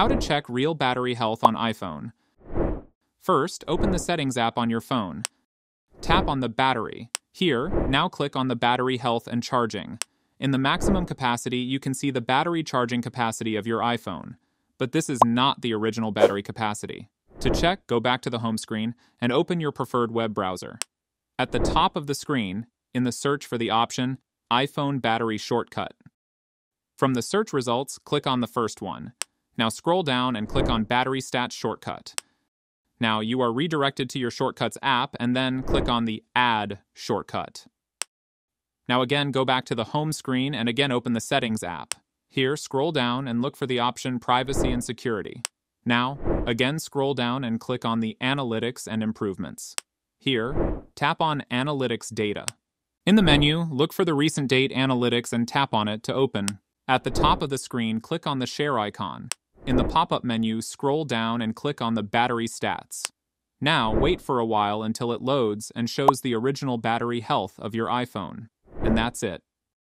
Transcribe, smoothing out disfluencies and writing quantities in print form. How to check real battery health on iPhone. First, open the Settings app on your phone. Tap on the Battery. Here, now click on the Battery Health and Charging. In the maximum capacity, you can see the battery charging capacity of your iPhone. But this is not the original battery capacity. To check, go back to the home screen and open your preferred web browser. At the top of the screen, in the search for the option, iPhone Battery Shortcut. From the search results, click on the first one. Now scroll down and click on Battery Stats Shortcut. Now you are redirected to your Shortcuts app and then click on the Add shortcut. Now again, go back to the home screen and again open the Settings app. Here, scroll down and look for the option Privacy and Security. Now, again scroll down and click on the Analytics and Improvements. Here, tap on Analytics Data. In the menu, look for the Recent Date Analytics and tap on it to open. At the top of the screen, click on the Share icon. In the pop-up menu, scroll down and click on the Battery Stats. Now, wait for a while until it loads and shows the original battery health of your iPhone. And that's it.